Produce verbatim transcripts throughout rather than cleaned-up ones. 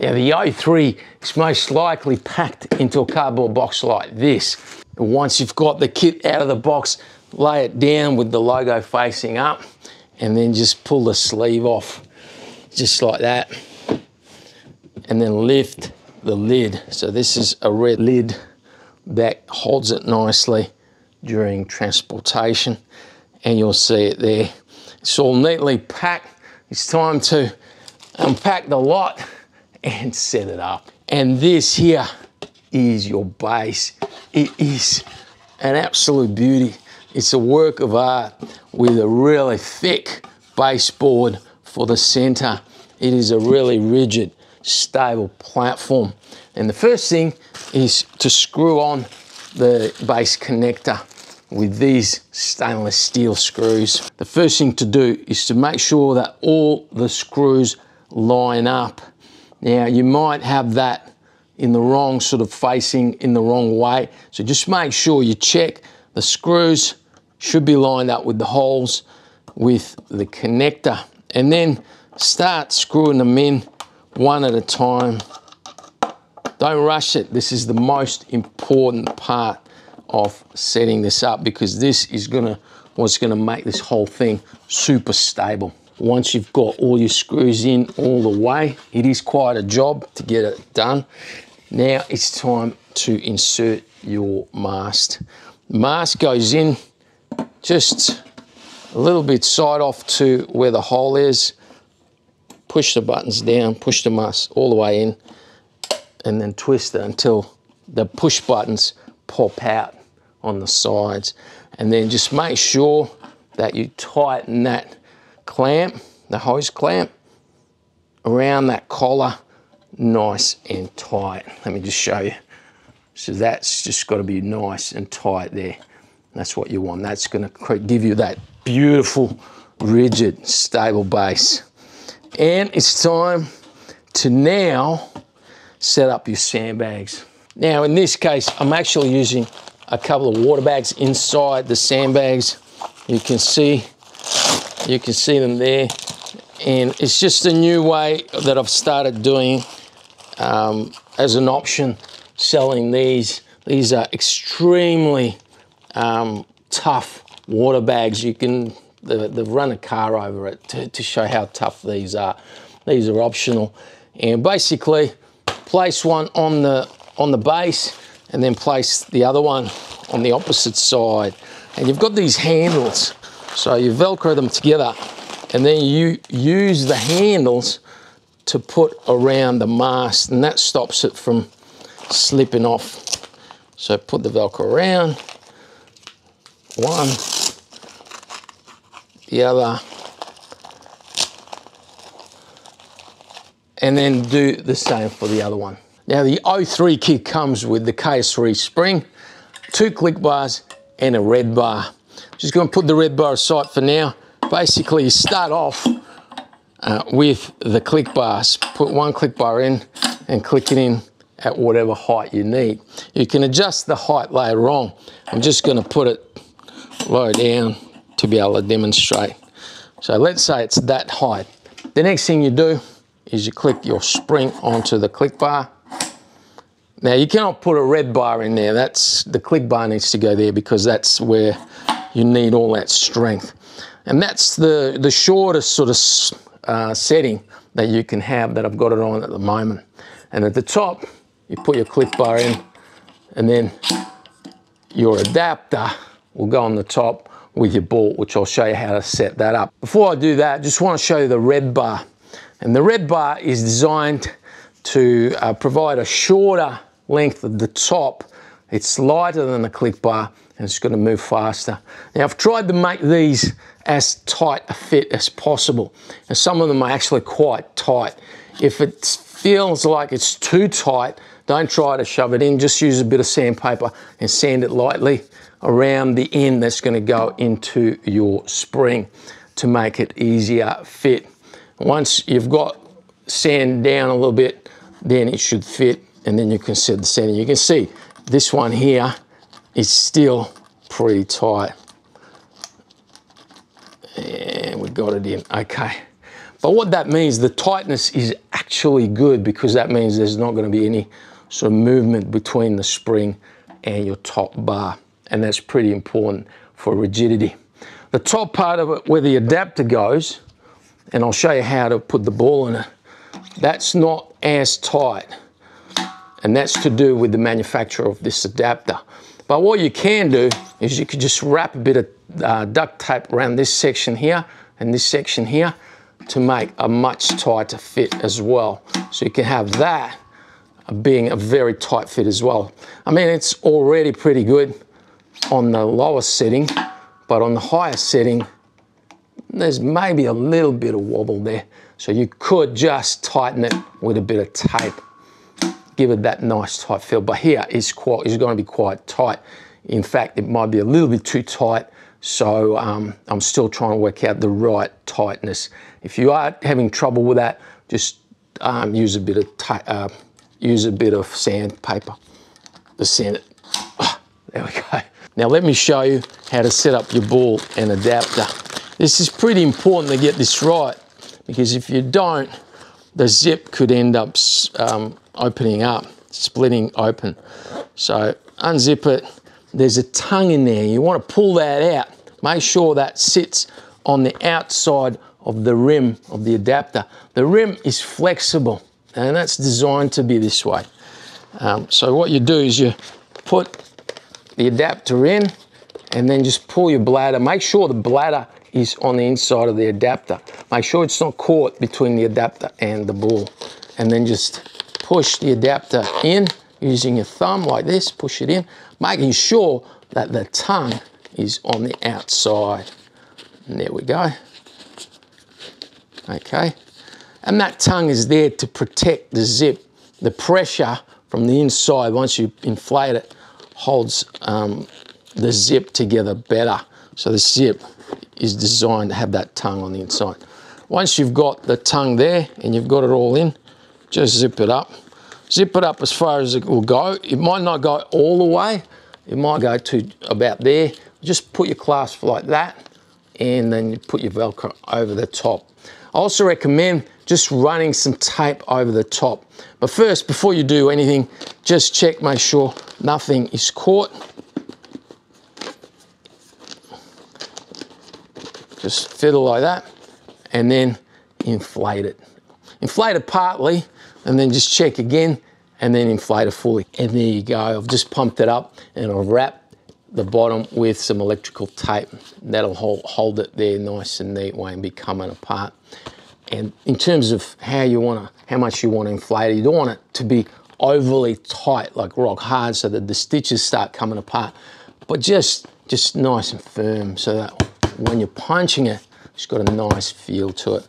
Now the O three is most likely packed into a cardboard box like this. Once you've got the kit out of the box, lay it down with the logo facing up and then just pull the sleeve off, just like that. And then lift the lid. So this is a red lid that holds it nicely during transportation, and you'll see it there. It's all neatly packed. It's time to unpack the lot and set it up. And this here is your base. It is an absolute beauty. It's a work of art with a really thick baseboard for the center. It is a really rigid, stable platform. And the first thing is to screw on the base connector with these stainless steel screws. The first thing to do is to make sure that all the screws line up. Now you might have that in the wrong sort of facing, in the wrong way. So just make sure you check the screws should be lined up with the holes with the connector, and then start screwing them in one at a time. Don't rush it. This is the most important part of setting this up, because this is gonna, what's gonna make this whole thing super stable. Once you've got all your screws in all the way, it is quite a job to get it done. Now it's time to insert your mast. The mast goes in just a little bit side off to where the hole is. Push the buttons down, push the mast all the way in, and then twist it until the push buttons pop out on the sides. And then just make sure that you tighten that clamp, the hose clamp, around that collar nice and tight. Let me just show you. So that's just got to be nice and tight there. That's what you want. That's going to give you that beautiful, rigid, stable base. And it's time to now set up your sandbags. Now in this case, I'm actually using a couple of water bags inside the sandbags. You can see, you can see them there. And it's just a new way that I've started doing um, as an option, selling these. These are extremely um, tough water bags. You can, they've run a car over it to, to show how tough these are. These are optional. And basically, place one on the on the base and then place the other one on the opposite side. And you've got these handles. So you Velcro them together and then you use the handles to put around the mast, and that stops it from slipping off. So put the Velcro around, one, the other, and then do the same for the other one. Now the O three kit comes with the K S three spring, two click bars and a red bar. Just gonna put the red bar aside for now. Basically you start off uh, with the click bars. Put one click bar in and click it in at whatever height you need. You can adjust the height later on. I'm just gonna put it low down to be able to demonstrate. So let's say it's that height. The next thing you do is you click your spring onto the click bar. Now you cannot put a red bar in there. That's, the click bar needs to go there because that's where you need all that strength. And that's the, the shortest sort of uh, setting that you can have, that I've got it on at the moment. And at the top, you put your click bar in, and then your adapter will go on the top with your bolt, which I'll show you how to set that up. Before I do that, I just want to show you the red bar. And the red bar is designed to uh, provide a shorter length of the top. It's lighter than the click bar and it's going to move faster. Now I've tried to make these as tight a fit as possible, and some of them are actually quite tight. If it feels like it's too tight, don't try to shove it in. Just use a bit of sandpaper and sand it lightly around the end that's going to go into your spring to make it easier fit. Once you've got sand down a little bit, then it should fit, and then you can set the sand. You can see this one here is still pretty tight. And we've got it in, okay. But what that means, the tightness is actually good, because that means there's not going to be any sort of movement between the spring and your top bar, and that's pretty important for rigidity. The top part of it, where the adapter goes, and I'll show you how to put the ball in it, that's not as tight, and that's to do with the manufacturer of this adapter. But what you can do is you could just wrap a bit of uh, duct tape around this section here and this section here to make a much tighter fit as well. So you can have that being a very tight fit as well. I mean, it's already pretty good on the lower setting, but on the higher setting, there's maybe a little bit of wobble there. So you could just tighten it with a bit of tape. Give it that nice tight feel, but here it's quite, it's going to be quite tight. In fact, it might be a little bit too tight, so um, I'm still trying to work out the right tightness. If you are having trouble with that, just um, use a bit of uh, use a bit of sandpaper to sand it. Oh, there we go. Now let me show you how to set up your ball and adapter. This is pretty important to get this right, because if you don't, the zip could end up um, opening up, splitting open. So unzip it. There's a tongue in there. You want to pull that out. Make sure that sits on the outside of the rim of the adapter. The rim is flexible, and that's designed to be this way. Um, so what you do is you put the adapter in and then just pull your bladder. Make sure the bladder is on the inside of the adapter. Make sure it's not caught between the adapter and the ball. And then just push the adapter in using your thumb like this, push it in, making sure that the tongue is on the outside. And there we go. Okay. And that tongue is there to protect the zip. The pressure from the inside, once you inflate it, holds um, the zip together better. So the zip is designed to have that tongue on the inside. Once you've got the tongue there and you've got it all in, just zip it up. Zip it up as far as it will go. It might not go all the way. It might go to about there. Just put your clasp like that, and then you put your Velcro over the top. I also recommend just running some tape over the top. But first, before you do anything, just check, make sure nothing is caught. Just fiddle like that, and then inflate it. Inflate it partly, and then just check again, and then inflate it fully. And there you go, I've just pumped it up, and I've wrapped the bottom with some electrical tape. That'll hold, hold it there nice and neat, won't be coming apart. And in terms of how you wanna, how much you wanna inflate it, you don't want it to be overly tight, like rock hard, so that the stitches start coming apart, but just, just nice and firm, so that when you're punching it, it's got a nice feel to it.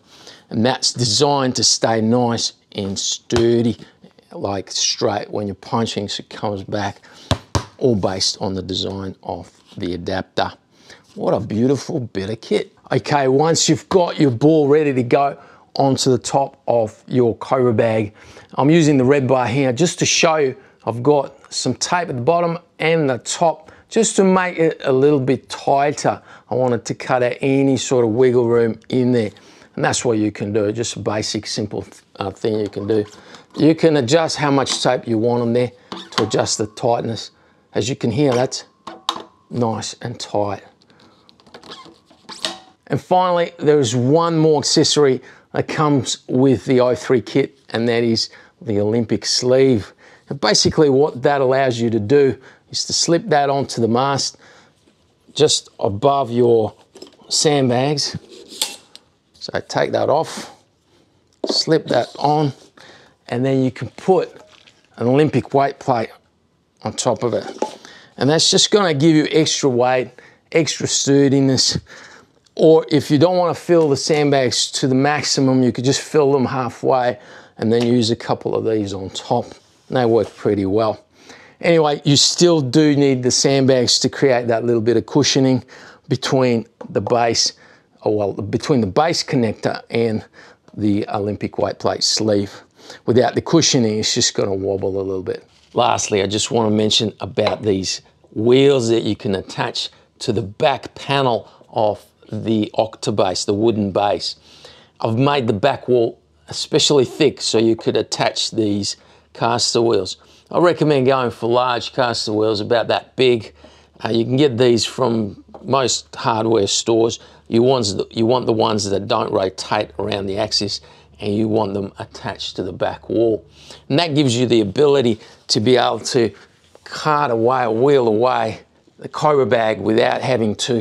And that's designed to stay nice and sturdy, like straight when you're punching, so it comes back, all based on the design of the adapter. What a beautiful bit of kit. Okay, once you've got your ball ready to go onto the top of your Cobra bag, I'm using the red bar here just to show you I've got some tape at the bottom and the top, just to make it a little bit tighter. I wanted to cut out any sort of wiggle room in there. And that's what you can do, just a basic, simple uh, thing you can do. You can adjust how much tape you want on there to adjust the tightness. As you can hear, that's nice and tight. And finally, there is one more accessory that comes with the O three kit, and that is the Olympic sleeve. And basically what that allows you to do is to slip that onto the mast just above your sandbags. So take that off, slip that on, and then you can put an Olympic weight plate on top of it. And that's just gonna give you extra weight, extra sturdiness. Or if you don't wanna fill the sandbags to the maximum, you could just fill them halfway and then use a couple of these on top. And they work pretty well. Anyway, you still do need the sandbags to create that little bit of cushioning between the base Oh, well, between the base connector and the Olympic weight plate sleeve. Without the cushioning, it's just gonna wobble a little bit. Lastly, I just wanna mention about these wheels that you can attach to the back panel of the Octabase, the wooden base. I've made the back wall especially thick, so you could attach these caster wheels. I recommend going for large caster wheels, about that big. Uh, you can get these from most hardware stores. You want, you want the ones that don't rotate around the axis, and you want them attached to the back wall. And that gives you the ability to be able to cart away or wheel away the Cobra bag without having to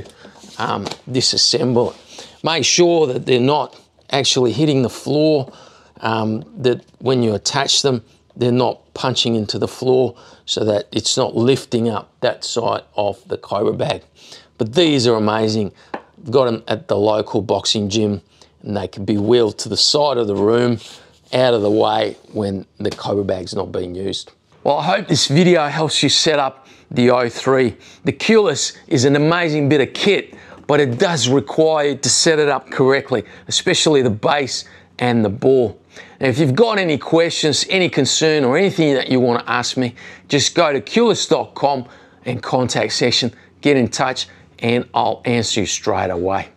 um, disassemble it. Make sure that they're not actually hitting the floor, um, that when you attach them, they're not punching into the floor, so that it's not lifting up that side of the Cobra bag. But these are amazing. I've got them at the local boxing gym, and they can be wheeled to the side of the room, out of the way when the Cobra bag's not being used. Well, I hope this video helps you set up the O three. The KEWLUS is an amazing bit of kit, but it does require you to set it up correctly, especially the base and the ball. Now, if you've got any questions, any concern, or anything that you want to ask me, just go to kewlus dot com and contact section, get in touch, and I'll answer you straight away.